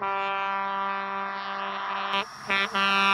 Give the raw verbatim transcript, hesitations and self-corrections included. Ha ha.